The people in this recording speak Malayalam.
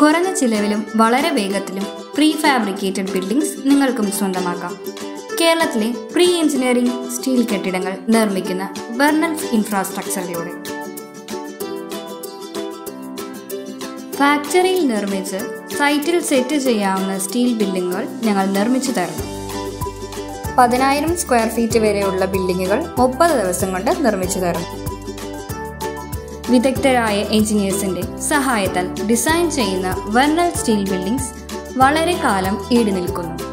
കുറഞ്ഞ ചിലവിലും വളരെ വേഗത്തിലും പ്രീ ഫാബ്രിക്കേറ്റഡ് ബിൽഡിംഗ്സ് നിങ്ങൾക്കും സ്വന്തമാക്കാം. കേരളത്തിലെ പ്രീ എഞ്ചിനീയറിംഗ് സ്റ്റീൽ കെട്ടിടങ്ങൾ നിർമ്മിക്കുന്ന വെർണൽ ഇൻഫ്രാസ്ട്രക്ചറിലൂടെ ഫാക്ടറിയിൽ നിർമ്മിച്ച് സൈറ്റിൽ സെറ്റ് ചെയ്യാവുന്ന സ്റ്റീൽ ബിൽഡിംഗുകൾ ഞങ്ങൾ നിർമ്മിച്ചു തരുന്നു. 10,000 സ്ക്വയർ ഫീറ്റ് വരെയുള്ള ബിൽഡിംഗുകൾ 30 ദിവസം കൊണ്ട് നിർമ്മിച്ചു തരും. വിദഗ്ധരായ എഞ്ചിനീയേഴ്സിന്റെ സഹായത്താൽ ഡിസൈൻ ചെയ്യുന്ന വെർണൽ സ്റ്റീൽ ബിൽഡിംഗ്സ് വളരെ കാലം ഈടുനിൽക്കുന്നു.